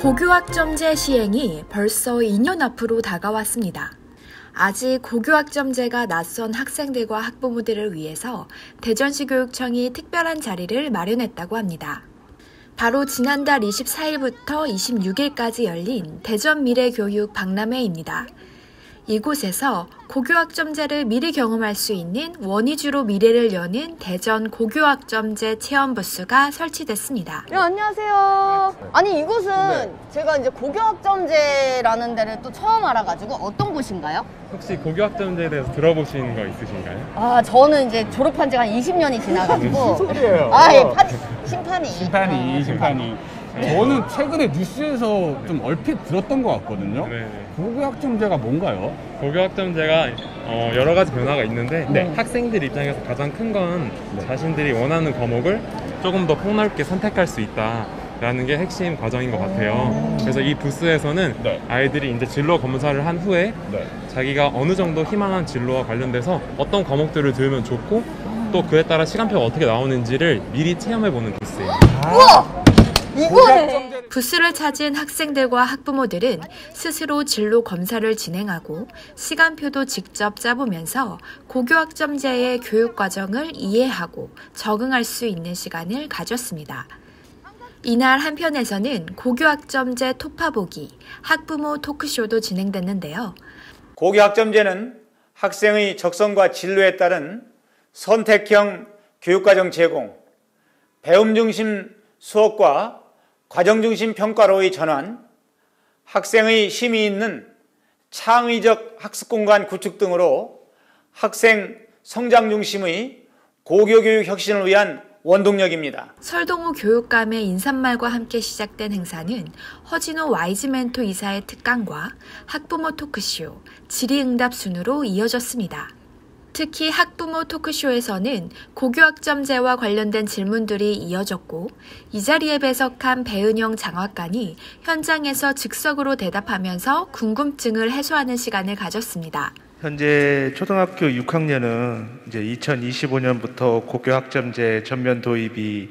고교학점제 시행이 벌써 2년 앞으로 다가왔습니다. 아직 고교학점제가 낯선 학생들과 학부모들을 위해서 대전시 교육청이 특별한 자리를 마련했다고 합니다. 바로 지난달 24일부터 26일까지 열린 대전 미래교육 박람회입니다. 이곳에서 고교학점제를 미리 경험할 수 있는 원이쥬로 미래를 여는 대전 고교학점제 체험 부스가 설치됐습니다. 네, 안녕하세요. 아니 이곳은 제가 이제 고교학점제라는 데를 또 처음 알아가지고 어떤 곳인가요? 혹시 고교학점제에 대해서 들어보신 거 있으신가요? 아 저는 이제 졸업한 지가 한 20년이 지나가지고 무슨 소리예요? 아, 예, 심판이. 저는 최근에 뉴스에서 좀 얼핏 들었던 것 같거든요. 고교학점제가 뭔가요? 고교학점제가 여러 가지 변화가 있는데 학생들 입장에서 가장 큰 건 자신들이 원하는 과목을 조금 더 폭넓게 선택할 수 있다라는 게 핵심 과정인 것 같아요. 그래서 이 부스에서는 아이들이 이제 진로 검사를 한 후에 자기가 어느 정도 희망한 진로와 관련돼서 어떤 과목들을 들으면 좋고 또 그에 따라 시간표가 어떻게 나오는지를 미리 체험해보는 부스예요. 우와! 부스를 찾은 학생들과 학부모들은 스스로 진로 검사를 진행하고 시간표도 직접 짜보면서 고교학점제의 교육과정을 이해하고 적응할 수 있는 시간을 가졌습니다. 이날 한편에서는 고교학점제 토파보기, 학부모 토크쇼도 진행됐는데요. 고교학점제는 학생의 적성과 진로에 따른 선택형 교육과정 제공, 배움 중심 수업과 과정중심 평가로의 전환, 학생의 힘이 있는 창의적 학습공간 구축 등으로 학생 성장 중심의 고교교육 혁신을 위한 원동력입니다. 설동호 교육감의 인사말과 함께 시작된 행사는 허진오 와이즈멘토 이사의 특강과 학부모 토크쇼, 질의응답 순으로 이어졌습니다. 특히 학부모 토크쇼에서는 고교학점제와 관련된 질문들이 이어졌고 이 자리에 배석한 배은영 장학관이 현장에서 즉석으로 대답하면서 궁금증을 해소하는 시간을 가졌습니다. 현재 초등학교 6학년은 이제 2025년부터 고교학점제 전면 도입이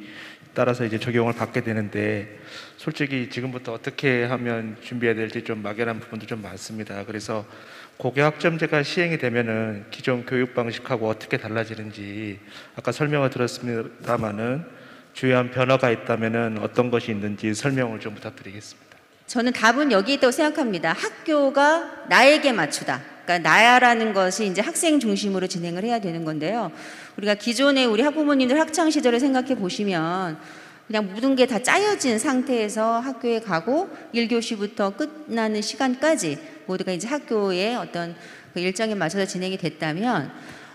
따라서 이제 적용을 받게 되는데 솔직히 지금부터 어떻게 하면 준비해야 될지 좀 막연한 부분도 좀 많습니다. 그래서 고교학점제가 시행이 되면은 기존 교육 방식하고 어떻게 달라지는지 아까 설명을 들었습니다만은 주요한 변화가 있다면은 어떤 것이 있는지 설명을 좀 부탁드리겠습니다. 저는 답은 여기 있다고 생각합니다. 학교가 나에게 맞추다. 그러니까 나야라는 것이 이제 학생 중심으로 진행을 해야 되는 건데요. 우리가 기존에 우리 학부모님들 학창 시절을 생각해 보시면 그냥 모든 게 다 짜여진 상태에서 학교에 가고 1교시부터 끝나는 시간까지 모두가 이제 학교의 어떤 그 일정에 맞춰서 진행이 됐다면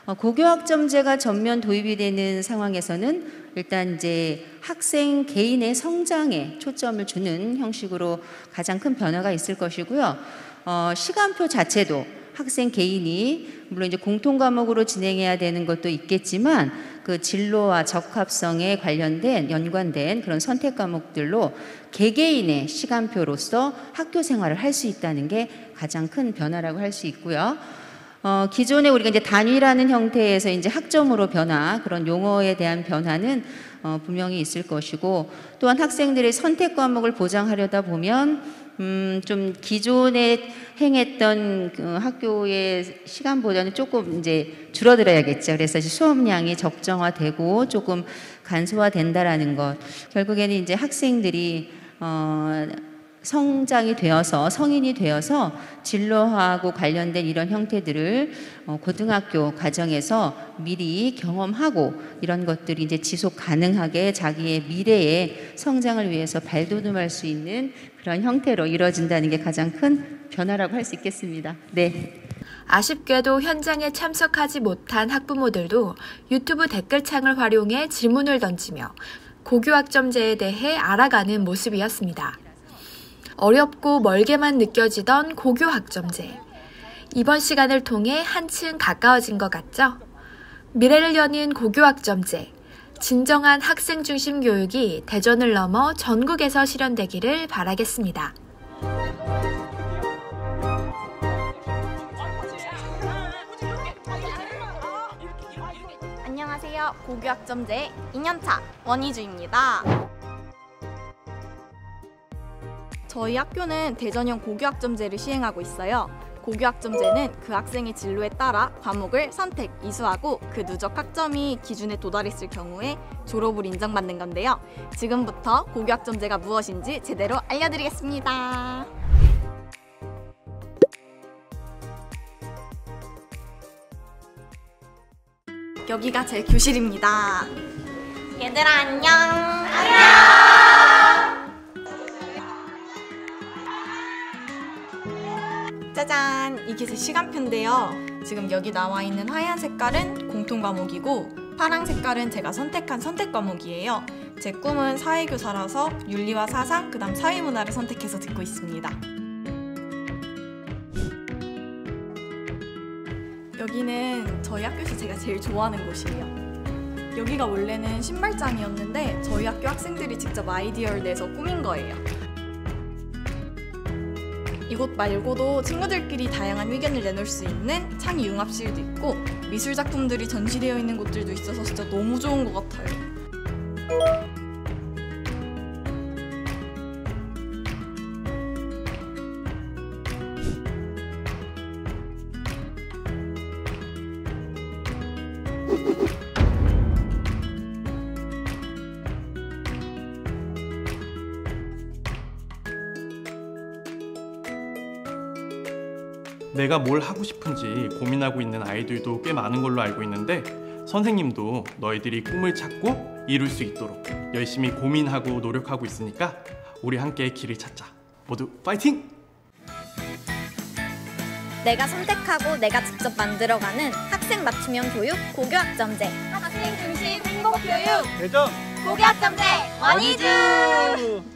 고교학점제가 전면 도입이 되는 상황에서는 일단 이제 학생 개인의 성장에 초점을 주는 형식으로 가장 큰 변화가 있을 것이고요. 시간표 자체도 학생 개인이 물론 이제 공통 과목으로 진행해야 되는 것도 있겠지만 그 진로와 적합성에 관련된 연관된 그런 선택 과목들로 개개인의 시간표로서 학교 생활을 할 수 있다는 게 가장 큰 변화라고 할 수 있고요. 기존에 우리가 이제 단위라는 형태에서 이제 학점으로 변화, 그런 용어에 대한 변화는 분명히 있을 것이고 또한 학생들의 선택 과목을 보장하려다 보면 좀 기존에 행했던 그 학교의 시간보다는 조금 이제 줄어들어야겠죠. 그래서 이제 수업량이 적정화되고 조금 간소화된다라는 것. 결국에는 이제 학생들이 성장이 되어서 성인이 되어서 진로하고 관련된 이런 형태들을 고등학교 과정에서 미리 경험하고 이런 것들이 이제 지속 가능하게 자기의 미래의 성장을 위해서 발돋움할 수 있는 그런 형태로 이루어진다는 게 가장 큰 변화라고 할 수 있겠습니다. 네. 아쉽게도 현장에 참석하지 못한 학부모들도 유튜브 댓글창을 활용해 질문을 던지며 고교학점제에 대해 알아가는 모습이었습니다. 어렵고 멀게만 느껴지던 고교학점제. 이번 시간을 통해 한층 가까워진 것 같죠? 미래를 여는 고교학점제. 진정한 학생 중심 교육이 대전을 넘어 전국에서 실현되기를 바라겠습니다. 안녕하세요. 고교학점제 2년차 원이쥬입니다. 저희 학교는 대전형 고교학점제를 시행하고 있어요. 고교학점제는 그 학생의 진로에 따라 과목을 선택, 이수하고 그 누적 학점이 기준에 도달했을 경우에 졸업을 인정받는 건데요. 지금부터 고교학점제가 무엇인지 제대로 알려드리겠습니다. 여기가 제 교실입니다. 얘들아 안녕! 안녕! 짜잔! 이게 제 시간표인데요. 지금 여기 나와 있는 하얀 색깔은 공통 과목이고 파란 색깔은 제가 선택한 선택 과목이에요. 제 꿈은 사회교사라서 윤리와 사상, 그다음 사회문화를 선택해서 듣고 있습니다. 여기는 저희 학교에서 제가 제일 좋아하는 곳이에요. 여기가 원래는 신발장이었는데 저희 학교 학생들이 직접 아이디어를 내서 꾸민 거예요. 이곳 말고도 친구들끼리 다양한 의견을 내놓을 수 있는 창의 융합실도 있고 미술 작품들이 전시되어 있는 곳들도 있어서 진짜 너무 좋은 것 같아요. 내가 뭘 하고 싶은지 고민하고 있는 아이들도 꽤 많은 걸로 알고 있는데 선생님도 너희들이 꿈을 찾고 이룰 수 있도록 열심히 고민하고 노력하고 있으니까 우리 함께 길을 찾자. 모두 파이팅! 내가 선택하고 내가 직접 만들어가는 학생 맞춤형 교육 고교학점제 학생 중심 행복교육 대전 고교학점제 원이쥬!